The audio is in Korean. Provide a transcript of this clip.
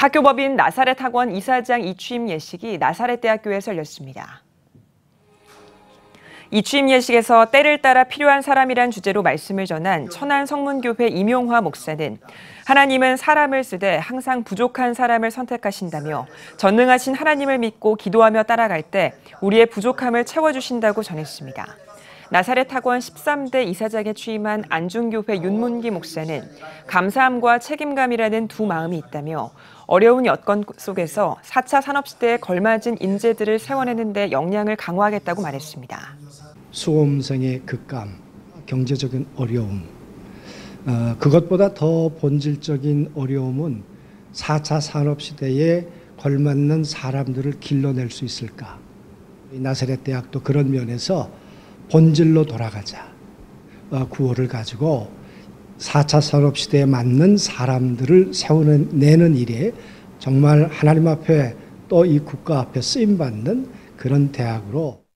학교법인 나사렛 학원 이사장 이취임 예식이 나사렛 대학교에서 열렸습니다. 이취임 예식에서 때를 따라 필요한 사람이란 주제로 말씀을 전한 천안성문교회 임용화 목사는 하나님은 사람을 쓰되 항상 부족한 사람을 선택하신다며 전능하신 하나님을 믿고 기도하며 따라갈 때 우리의 부족함을 채워주신다고 전했습니다. 나사렛 학원 13대 이사장에 취임한 안중교회 윤문기 목사는 감사함과 책임감이라는 두 마음이 있다며 어려운 여건 속에서 4차 산업시대에 걸맞은 인재들을 세워내는 데 역량을 강화하겠다고 말했습니다. 수험생의 극감, 경제적인 어려움, 그것보다 더 본질적인 어려움은 4차 산업시대에 걸맞는 사람들을 길러낼 수 있을까. 나사렛 대학도 그런 면에서 본질로 돌아가자, 구호를 가지고 4차 산업시대에 맞는 사람들을 세워내는 일에 정말 하나님 앞에 또 이 국가 앞에 쓰임받는 그런 대학으로